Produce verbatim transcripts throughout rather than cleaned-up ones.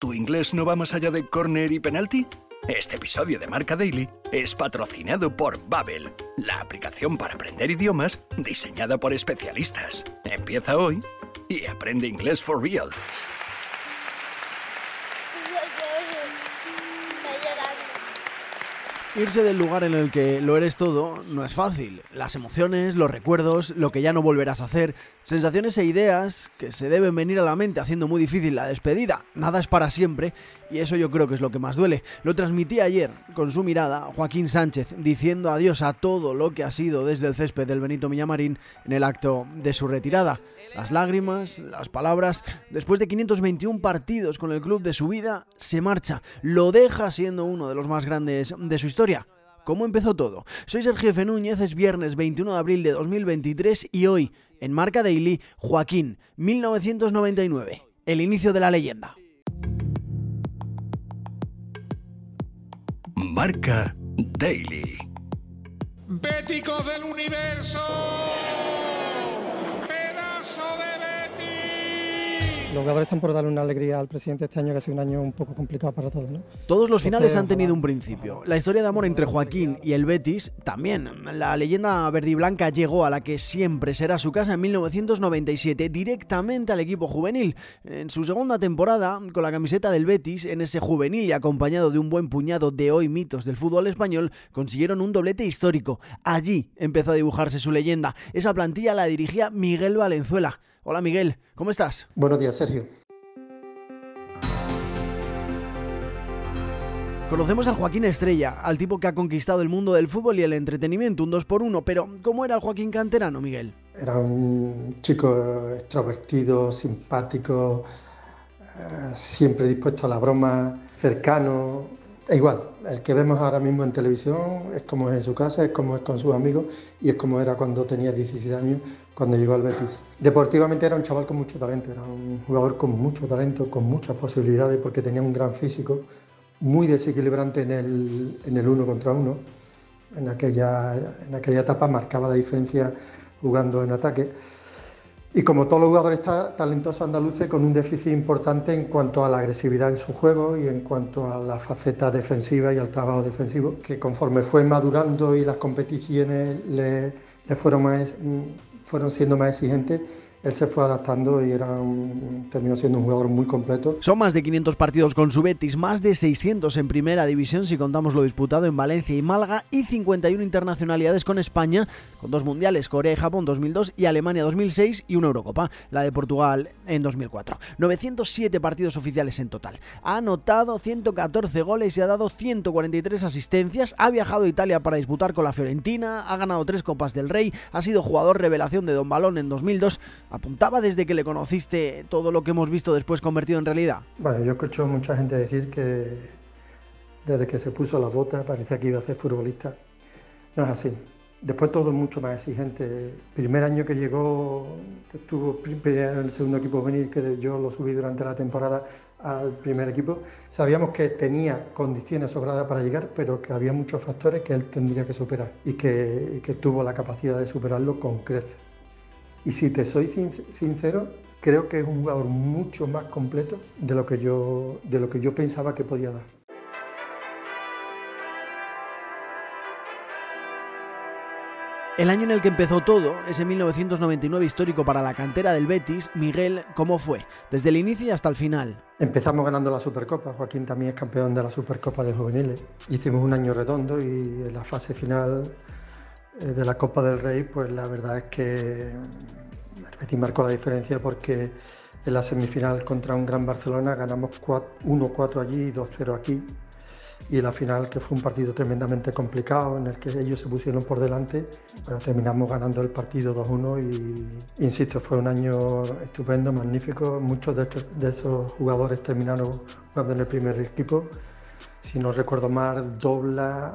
¿Tu inglés no va más allá de córner y penalti? Este episodio de Marca Daily es patrocinado por Babbel, la aplicación para aprender idiomas diseñada por especialistas. Empieza hoy y aprende inglés for real. Irse del lugar en el que lo eres todo no es fácil. Las emociones, los recuerdos, lo que ya no volverás a hacer, sensaciones e ideas que se deben venir a la mente haciendo muy difícil la despedida. Nada es para siempre y eso yo creo que es lo que más duele. Lo transmití ayer con su mirada Joaquín Sánchez diciendo adiós a todo lo que ha sido desde el césped del Benito Villamarín en el acto de su retirada. Las lágrimas, las palabras, después de quinientos veintiún partidos con el club de su vida, se marcha. Lo deja siendo uno de los más grandes de su historia. ¿Cómo empezó todo? Soy Sergio F. Núñez, es viernes veintiuno de abril de dos mil veintitrés y hoy, en Marca Daily, Joaquín, mil novecientos noventa y nueve, el inicio de la leyenda. Marca Daily. Béticos del universo, pedazo de Betis. Los jugadores están por darle una alegría al presidente este año, que ha sido un año un poco complicado para todos, ¿no? Todos los finales han tenido un principio. La historia de amor entre Joaquín y el Betis también. La leyenda verdiblanca llegó a la que siempre será su casa en mil novecientos noventa y siete, directamente al equipo juvenil. En su segunda temporada, con la camiseta del Betis, en ese juvenil y acompañado de un buen puñado de hoy mitos del fútbol español, consiguieron un doblete histórico. Allí empezó a dibujarse su leyenda. Esa plantilla la dirigía Miguel Valenzuela. Hola Miguel, ¿cómo estás? Buenos días, Sergio. Conocemos al Joaquín Estrella, al tipo que ha conquistado el mundo del fútbol y el entretenimiento, un dos por uno, pero ¿cómo era el Joaquín canterano, Miguel? Era un chico extrovertido, simpático, eh, siempre dispuesto a la broma, cercano. E igual, el que vemos ahora mismo en televisión es como es en su casa, es como es con sus amigos y es como era cuando tenía dieciséis años, cuando llegó al Betis. Deportivamente era un chaval con mucho talento, era un jugador con mucho talento, con muchas posibilidades, porque tenía un gran físico, muy desequilibrante en el, en el uno contra uno. En aquella, en aquella etapa marcaba la diferencia jugando en ataque. Y como todos los jugadores talentosos andaluces, con un déficit importante en cuanto a la agresividad en su juego y en cuanto a la faceta defensiva y al trabajo defensivo, que conforme fue madurando y las competiciones le, le fueron, más, fueron siendo más exigentes, él se fue adaptando y era un, terminó siendo un jugador muy completo. Son más de quinientos partidos con su Betis, más de seiscientos en primera división si contamos lo disputado en Valencia y Málaga, y cincuenta y una internacionalidades con España, con dos mundiales, Corea y Japón dos mil dos y Alemania dos mil seis, y una Eurocopa, la de Portugal en dos mil cuatro. novecientos siete partidos oficiales en total. Ha anotado ciento catorce goles y ha dado ciento cuarenta y tres asistencias. Ha viajado a Italia para disputar con la Fiorentina, ha ganado tres Copas del Rey, ha sido jugador revelación de Don Balón en dos mil dos. ¿Apuntaba desde que le conociste todo lo que hemos visto después convertido en realidad? Bueno, yo escucho a mucha gente decir que desde que se puso las botas parecía que iba a ser futbolista. No es así. Después todo mucho más exigente. El primer año que llegó, que estuvo en el segundo equipo venir, que yo lo subí durante la temporada al primer equipo, sabíamos que tenía condiciones sobradas para llegar, pero que había muchos factores que él tendría que superar y que, y que tuvo la capacidad de superarlo con creces. Y si te soy sincero, creo que es un jugador mucho más completo de lo que yo, de lo que yo pensaba que podía dar. El año en el que empezó todo, ese mil novecientos noventa y nueve histórico para la cantera del Betis, Miguel, ¿cómo fue? Desde el inicio hasta el final. Empezamos ganando la Supercopa. Joaquín también es campeón de la Supercopa de Juveniles. Hicimos un año redondo y en la fase final de la Copa del Rey, pues la verdad es que el Betis marcó la diferencia, porque en la semifinal contra un gran Barcelona ganamos uno cuatro allí y dos cero aquí, y en la final, que fue un partido tremendamente complicado en el que ellos se pusieron por delante, pero terminamos ganando el partido dos uno y, insisto, fue un año estupendo, magnífico. Muchos de, estos, de esos jugadores terminaron jugando en el primer equipo. Si no recuerdo mal, Dobla,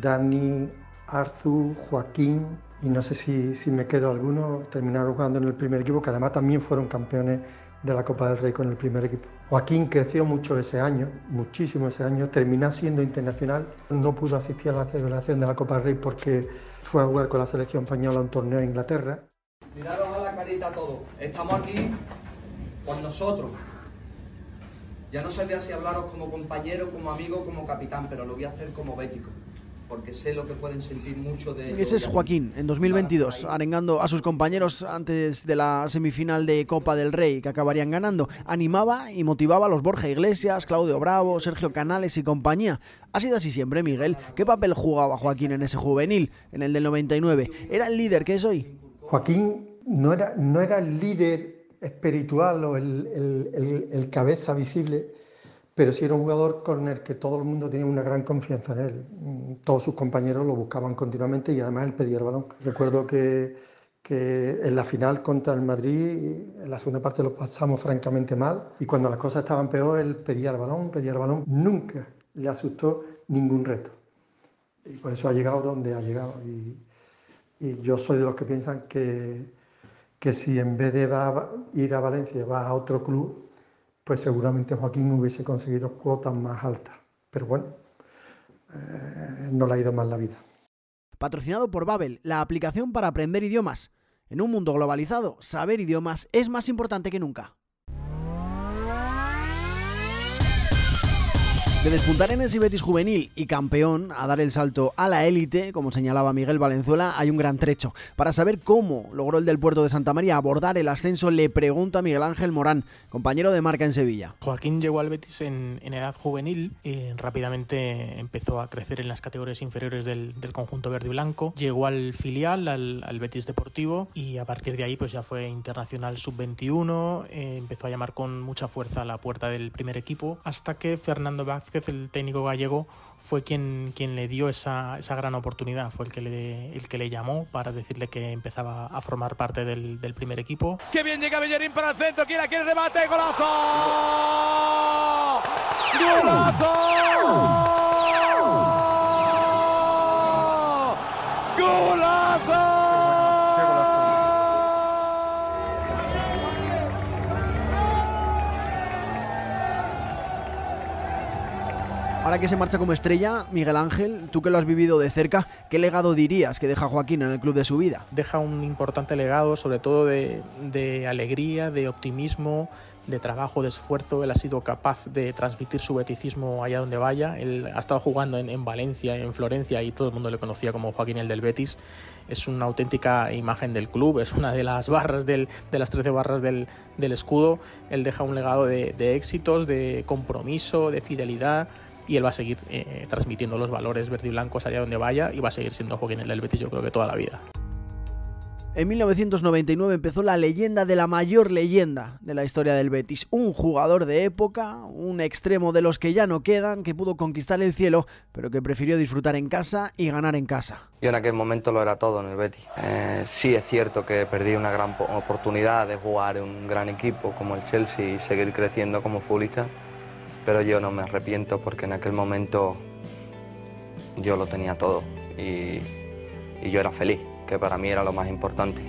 Dani, Arzu, Joaquín y no sé si, si me quedo alguno, terminaron jugando en el primer equipo, que además también fueron campeones de la Copa del Rey con el primer equipo. Joaquín creció mucho ese año, muchísimo ese año, terminó siendo internacional. No pudo asistir a la celebración de la Copa del Rey porque fue a jugar con la selección española a un torneo en Inglaterra. Miraros a la carita a todos, estamos aquí con nosotros. Ya no sabía si hablaros como compañero, como amigo, como capitán, pero lo voy a hacer como bético, porque sé lo que pueden sentir muchos de... Ese es Joaquín, en dos mil veintidós, arengando a sus compañeros antes de la semifinal de Copa del Rey, que acabarían ganando. Animaba y motivaba a los Borja Iglesias, Claudio Bravo, Sergio Canales y compañía. Ha sido así siempre, Miguel. ¿Qué papel jugaba Joaquín en ese juvenil, en el del noventa y nueve? ¿Era el líder que es hoy? Joaquín no era, no era el líder espiritual o el, el, el, el cabeza visible, pero sí era un jugador con el que todo el mundo tenía una gran confianza en él. Todos sus compañeros lo buscaban continuamente y además él pedía el balón. Recuerdo que, que en la final contra el Madrid, en la segunda parte lo pasamos francamente mal, y cuando las cosas estaban peor, él pedía el balón, pedía el balón. Nunca le asustó ningún reto. Y por eso ha llegado donde ha llegado. Y, y yo soy de los que piensan que, que si en vez de va a ir a Valencia, va a otro club, pues seguramente Joaquín hubiese conseguido cuotas más altas. Pero bueno, eh, no le ha ido mal la vida. Patrocinado por Babbel, la aplicación para aprender idiomas. En un mundo globalizado, saber idiomas es más importante que nunca. De despuntar en el Betis juvenil y campeón a dar el salto a la élite, como señalaba Miguel Valenzuela, hay un gran trecho. Para saber cómo logró el del Puerto de Santa María abordar el ascenso, le pregunto a Miguel Ángel Morán, compañero de Marca en Sevilla. Joaquín llegó al Betis en, en edad juvenil y rápidamente empezó a crecer en las categorías inferiores del, del conjunto verde y blanco. Llegó al filial, al, al Betis Deportivo, y a partir de ahí pues ya fue internacional sub veintiuno, eh, empezó a llamar con mucha fuerza a la puerta del primer equipo, hasta que Fernando Vázquez, el técnico gallego, fue quien, quien le dio esa, esa gran oportunidad. Fue el que, le, el que le llamó para decirle que empezaba a formar parte del, del primer equipo. ¡Qué bien llega Bellerín para el centro! ¡Quiere que remate! ¡Golazo! ¡Golazo! ¡Golazo! Ahora que se marcha como estrella, Miguel Ángel, tú que lo has vivido de cerca, ¿qué legado dirías que deja Joaquín en el club de su vida? Deja un importante legado, sobre todo de, de alegría, de optimismo, de trabajo, de esfuerzo. Él ha sido capaz de transmitir su beticismo allá donde vaya. Él ha estado jugando en, en Valencia, en Florencia, y todo el mundo le conocía como Joaquín el del Betis. Es una auténtica imagen del club, es una de las barras del, de las trece barras del, del escudo. Él deja un legado de, de éxitos, de compromiso, de fidelidad, y él va a seguir eh, transmitiendo los valores verde y blancos allá donde vaya, y va a seguir siendo Joaquín el del Betis, yo creo que toda la vida. En mil novecientos noventa y nueve empezó la leyenda de la mayor leyenda de la historia del Betis. Un jugador de época, un extremo de los que ya no quedan, que pudo conquistar el cielo, pero que prefirió disfrutar en casa y ganar en casa. Yo en aquel momento lo era todo en el Betis. Eh, sí es cierto que perdí una gran oportunidad de jugar en un gran equipo como el Chelsea y seguir creciendo como futbolista, pero yo no me arrepiento, porque en aquel momento yo lo tenía todo y, y yo era feliz, que para mí era lo más importante.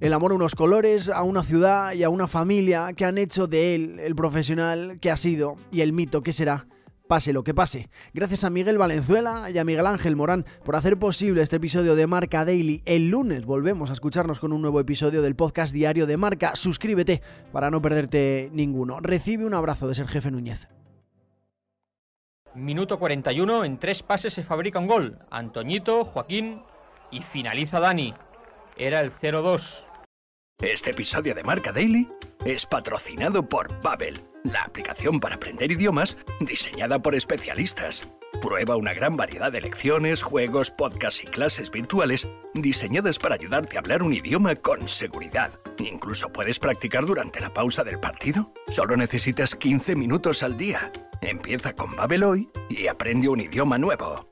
El amor a unos colores, a una ciudad y a una familia que han hecho de él el profesional que ha sido y el mito que será, pase lo que pase. Gracias a Miguel Valenzuela y a Miguel Ángel Morán por hacer posible este episodio de Marca Daily. El lunes volvemos a escucharnos con un nuevo episodio del podcast diario de Marca. Suscríbete para no perderte ninguno. Recibe un abrazo de Sergio F. Núñez. Minuto cuarenta y uno, en tres pases se fabrica un gol. Antoñito, Joaquín y finaliza Dani. Era el cero dos. Este episodio de Marca Daily es patrocinado por Babbel, la aplicación para aprender idiomas diseñada por especialistas. Prueba una gran variedad de lecciones, juegos, podcasts y clases virtuales diseñadas para ayudarte a hablar un idioma con seguridad. Incluso puedes practicar durante la pausa del partido. Solo necesitas quince minutos al día. Empieza con Babbel hoy y aprende un idioma nuevo.